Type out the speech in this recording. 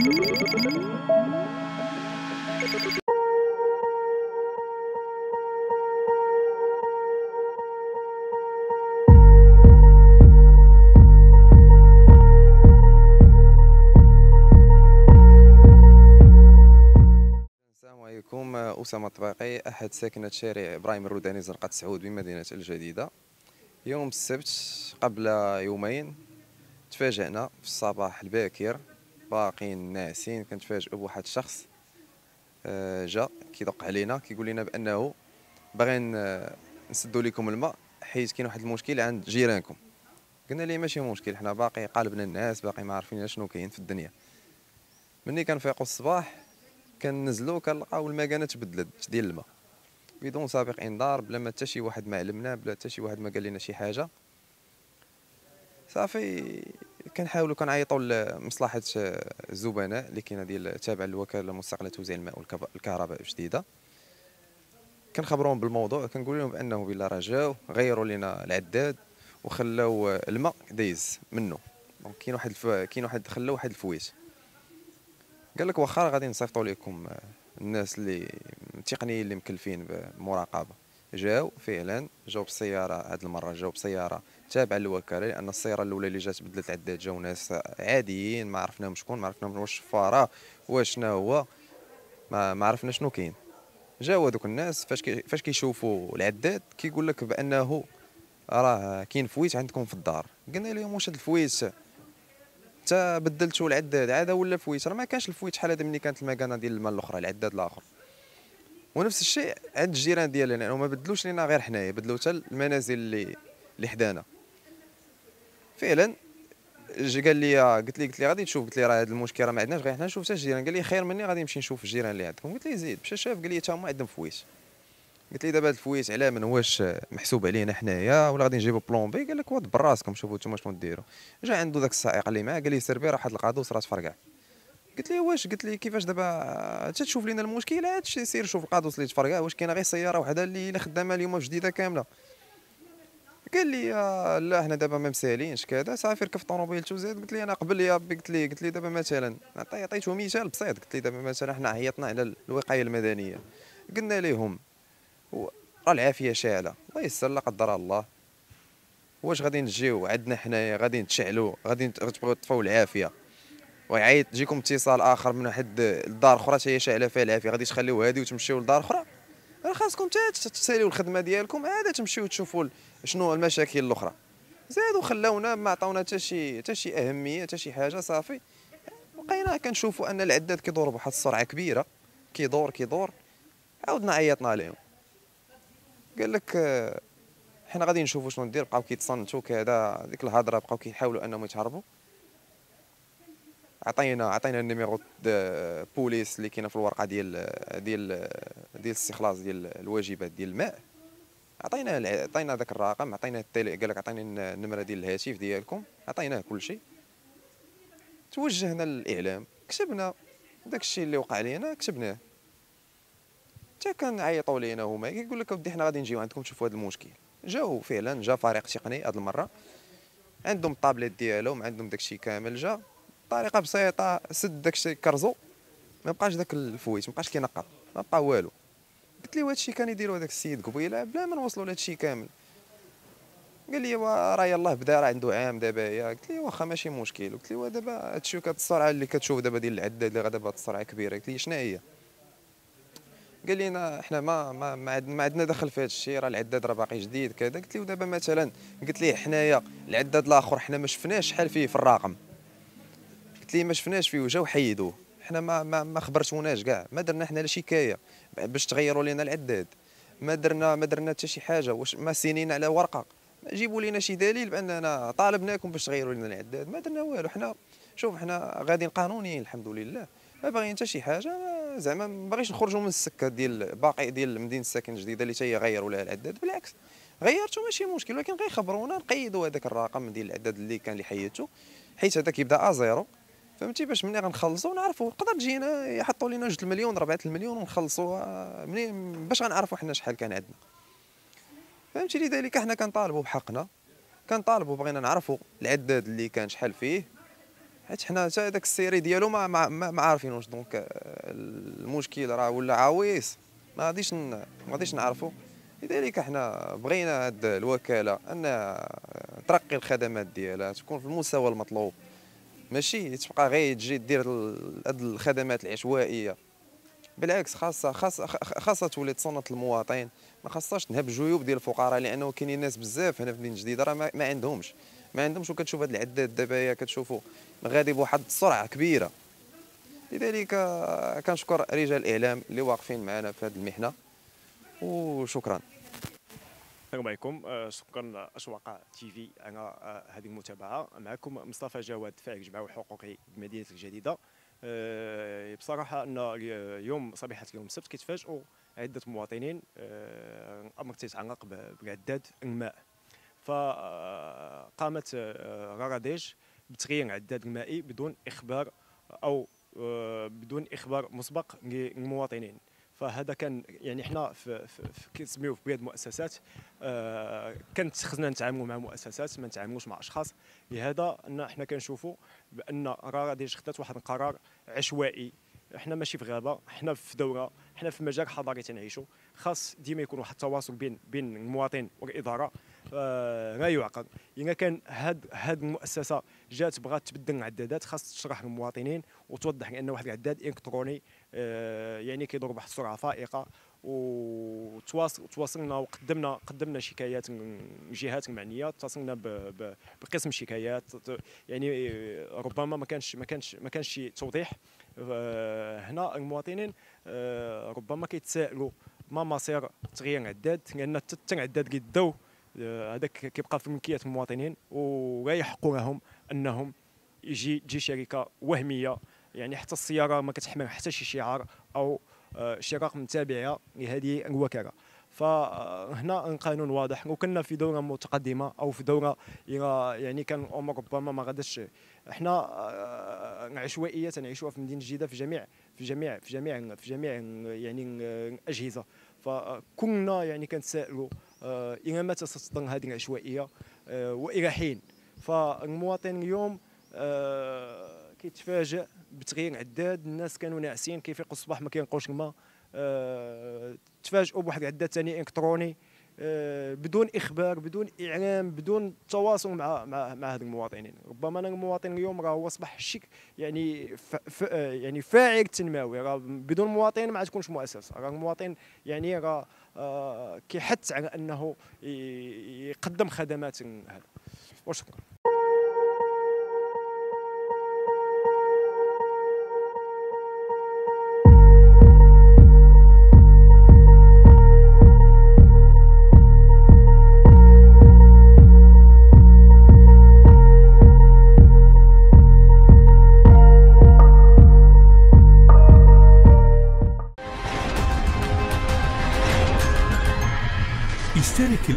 السلام عليكم. أسامة طباقي، أحد ساكنة شارع إبراهيم الروداني زرقاء تسعود بمدينة الجديدة. يوم السبت قبل يومين تفاجئنا في الصباح الباكر، باقيين ناعسين، كنتفاجئوا بواحد الشخص جا كيدق علينا كيقول لنا بانه باغيين نسدوا لكم الماء حيت كاين واحد المشكل عند جيرانكم. قلنا ليه ماشي مشكل، حنا باقي قالبنا الناس، باقي ما عارفين شنو كاين في الدنيا. ملي كنفيقوا الصباح كننزلوا كنلقاو المكانه تبدلت ديال الماء بدون سابق انذار، بلا ما حتى شي واحد ما علمنا، بلا حتى شي واحد ما قال لنا شي حاجه. صافي كنحاولوا كنعيطوا لمصلحه الزبناء اللي كاينه ديال تابعه للوكاله المستقله توزيع الماء والكهرباء الجديده. كنخبرهم بالموضوع، كنقول لهم بانه بلا رجاو غيروا لنا العداد وخلاو الماء دايز منه، دونك كاين واحد خلاو واحد الفويت. قال لك واخا غادي نصيفطوا لكم الناس اللي التقنيين اللي مكلفين بالمراقبه. جاو فعلا، جاو بالسياره، هذه المره جاو بسياره تابعه للوكاله، لان السياره الاولى اللي جات بدلت العداد جاو ناس عاديين ما عرفناهم شكون، ما عرفناهم واش الشفاره واش شنو هو، ما عرفنا شنو كاين. جاو هذوك الناس فاش كيشوفوا العداد كيقول لك بانه راه كاين فويت عندكم في الدار. قلنا لهم واش هذا الفويت حتى بدلتوا العداد عاد ولا فويت؟ راه ما كانش الفويت شحال هذا ملي كانت المكانه ديال الماء الاخرى، العداد الاخر. ونفس الشيء عند الجيران ديالنا، لانه ما بدلوش لينا غير حنايا، بدلو حتى المنازل اللي حدانا. فعلا قال لي قلت لي غادي تشوف، قلت لي راه هذا المشكل راه ما عندناش غير حنا، نشوف حتى الجيران. قال لي خير مني غادي نمشي نشوف الجيران اللي عندكم. قلت لي زيد، مشى شاف، قال لي حتى هما عندهم فويت. قلت لي دابا هذا الفويت على من، واش محسوب علينا حنايا ولا غادي نجيبو بلومبي؟ قال لك واد براسكم، شوفوا نتوما شنو ديروا. جا عنده ذاك السائق اللي معاه قال لي سير بيه، راه واحد القادوس راه تفرقع. قلت ليه واش، قلت لي كيفاش دابا تشوف لينا المشكل؟ هادشي سير شوف القادوس اللي تفرقع، واش كاينه غير سياره وحده اللي خدامه اليوم في جديده كامله؟ قال لي لا حنا دابا ما مسالينش كذا. صافي ركب طوموبيلته وزاد. قلت لي انا قبل يا ربي، قلت لي دابا مثلا عطيته مثال بسيط. قلت لي دابا مثلا حنا عيطنا على الوقايه المدنيه، قلنا لهم راه العافيه شاعله، الله يسر لا قدر الله، واش غادي نجيو عندنا حنايا غادي نتشعلوا، غادي تبغيو تطفوا العافيه ويعيط تجيكم اتصال اخر من واحد الدار اخرى حتى هي شاعله فيها العافيه، غادي تخليو هذه وتمشيو لدار اخرى؟ راه خاصكم تساليو الخدمه ديالكم عاد تمشيو تشوفوا شنو المشاكل الاخرى. زادوا خلاونا ما عطاونا حتى شي اهميه حتى شي حاجه. صافي بقينا كنشوفوا ان العداد كيدور بواحد السرعه كبيره، كيدور. عاودنا عيطنا عليهم، قال لك حنا غادي نشوفوا شنو ندير. بقاو كيتصنتوا كذا ديك الهضره، بقاو كيحاولوا انهم يتهربوا. عطينا النيميرو بوليس اللي كاينه في الورقه ديال الاستخلاص ديال الواجبات ديال الماء، عطينا داك الرقم، عطينا التيلي، قال لك عطيني النمره ديال الهاتف ديالكم، عطيناه كلشي. توجهنا للاعلام، كتبنا داك الشيء اللي وقع لينا، كتبناه. حتى كنعيطوا لينا هما كيقول لك اودي حنا غادي نجيو عندكم تشوفوا هذا المشكل. جاو فعلا، جا فريق تقني هذه المره، عندهم الطابليت ديالهم، عندهم داك الشيء كامل. جا بطريقه بسيطه سد داك الشيء كرزو، ما بقاش داك الفويت، ما بقاش كينقط، ما بقى والو. قلت ليه هذا الشيء كان يديروا هذاك السيد قبيله بلا ما نوصلوا لهذا الشيء كامل. قال لي راه يلاه بدا، راه عنده عام دابا. قلت ليه واخا ماشي مشكل، قلت ليه دابا هاد الشيء كاد السرعه اللي كتشوف دابا ديال العداد اللي غادا بهاد السرعه كبيره، قلت ليه شنو هي؟ قال لينا حنا ما عندنا دخل في هذا الشيء، راه العداد راه باقي جديد كذا. قلت ليه ودابا مثلا، قلت ليه حنايا العداد الاخر حنا ما شفناش شحال فيه في الرقم، قلت ليه ما شفناش فيه وجاو حيدوه، حنا ما خبرتوناش كاع، ما درنا حنا لا شكايه باش تغيروا لينا العداد، ما درنا حتى شي حاجه، واش ما سينين على ورقه، ما جيبوا لينا شي دليل باننا طالبناكم باش تغيروا لينا العداد، ما درنا والو. حنا شوف حنا غاديين قانونيين الحمد لله، ما باغيين حتى شي حاجه، زعما ما باغيش نخرجوا من السكه ديال باقي ديال مدينه الساكن الجديده اللي حتى غيروا لها العداد. بالعكس غيرتو ماشي مشكل، ولكن غيخبرونا نقيدوا هذاك الرقم ديال العداد اللي حيدتو، حيت هذا كيبدا ازيرو، فهمتي؟ باش ملي غنخلصوا نعرفوا، يقدر تجينا يحطوا لينا 2 المليون 4 المليون ونخلصوها منين باش غنعرفوا حنا شحال كان عندنا، فهمتي؟ لذلك حنا كنطالبوا بحقنا، كنطالبوا بغينا نعرفوا العداد اللي كان شحال فيه، حيت حنا حتى داك السيري ديالو ما عارفينوش. دونك المشكل راه ولا عويص ما غاديش نعرفوا. لذلك حنا بغينا هاد الوكاله ان ترقي الخدمات ديالها تكون في المستوى المطلوب، ماشي تبقى غير تجي دير هاد الخدمات العشوائيه. بالعكس خاصه تولي تصنت المواطن، ما خاصهاش تنهب جيوب ديال الفقراء، لانه كاينين ناس بزاف هنا في مدينه الجديده راه ما عندهمش. وكتشوف هاد العداد دابا كتشوفوا غادي بواحد السرعه كبيره. لذلك كنشكر رجال الاعلام اللي واقفين معنا في هذه المحنه، وشكرا. السلام عليكم، شكرا أشواق تيفي على هذه المتابعه. معكم مصطفى جواد، فاعل جمعوي حقوقي بمدينه الجديده. بصراحه ان اليوم صبيحه يوم السبت كيتفاجئوا عده مواطنين الامر تيتعلق بالعداد الماء، فقامت غراديج بتغيير عداد المائي بدون اخبار مسبق للمواطنين. فهذا كان يعني حنا كنسميوه في بيد مؤسسات، كانت خصنا نتعاملوا مع مؤسسات ما نتعاملوش مع اشخاص. لهذا ان حنا كنشوفوا بان غراديج خدات واحد القرار عشوائي. حنا ماشي في غابه، حنا في دوره، حنا في مجال حضاري تنعيشوا. خاص ديما يكون واحد التواصل بين المواطن والاداره لا يعقد. اذا كان هاد المؤسسه جات بغات تبدل العدادات، خاص تشرح للمواطنين وتوضح لان واحد العداد الكتروني يعني كيضرب واحد السرعه فائقه. وتواصلنا وقدمنا شكايات الجهات المعنيه، اتصلنا بقسم شكايات. يعني ربما ما كانش شي توضيح. هنا المواطنين ربما كيتسائلوا ما مصير تغيير العداد، لان العداد كيداو هذاك كيبقى في ملكيه المواطنين، ولا يحق لهم انهم تجي شركه وهميه. يعني حتى السياره ما كتحمل حتى شي شعار او شي رقم تابعه لهذه الوكاله. فهنا القانون واضح. لو كنا في دوره متقدمه او في دوره يعني كان الامور ربما ما غاداش. احنا العشوائيه تنعيشوها في مدينه الجديده في جميع يعني الاجهزه. فكنا يعني كنتسائلوا الى متى ستظل هذه العشوائيه والى حين. فالمواطن اليوم كيتفاجئ بتغيير عداد. الناس كانوا ناعسين، كيفيقوا الصباح ما كينقوش الماء، تفاجئوا بواحد العداد ثاني الكتروني بدون اخبار بدون اعلام بدون تواصل مع هاد المواطنين. ربما المواطن اليوم راه هو اصبح الشيك يعني يعني فاعل تنموي. راه بدون مواطن ما تكونش مؤسسه. راه المواطن يعني راه كيحث على انه يقدم خدمات هذا. وشكرا. اشترك